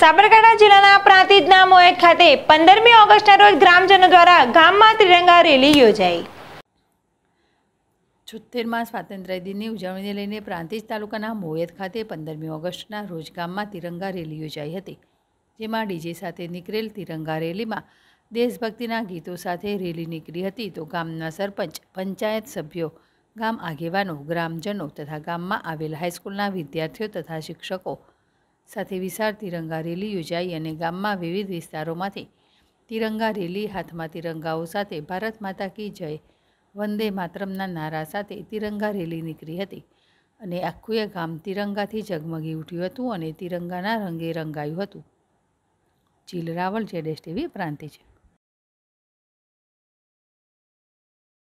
साबरकांठा जिल्लाना प्रांतिजना मोहेद खाते 15मी ऑगस्टना रोज ग्रामजनों द्वारा गाममां तिरंगा रेली योजाई। 76मा स्वातंत्र्य दिननी उजवणीने लईने प्रांतिज तालुकाना मोहेद खाते 15मी ऑगस्टना रोज गाममां तिरंगा रेली योजाई हती, जेमां डीजे साथे निकळेल तिरंगा रेलीमां देशभक्तिना गीतों साथे रेली निकळी हती। तो गामना सरपंच, पंचायत सभ्यो, गाम आगेवानो, ग्रामजनों तथा गाममां आवेल हाईस्कूलना विद्यार्थीओ तथा शिक्षको साथे विशाल तिरंगा रेली योजाई अने गाममां विविध विस्तारोमांथी तिरंगा रेली हाथमां तिरंगाओ साथे भारत माता की जय, वंदे मातरमना नारा साथे तिरंगा रेली निकळी हती अने आखुं गाम तिरंगाथी झगमगी उठ्युं हतुं अने तिरंगाना रंगे रंगायुं हतुं। चील रावल ZSTV प्रांतिज।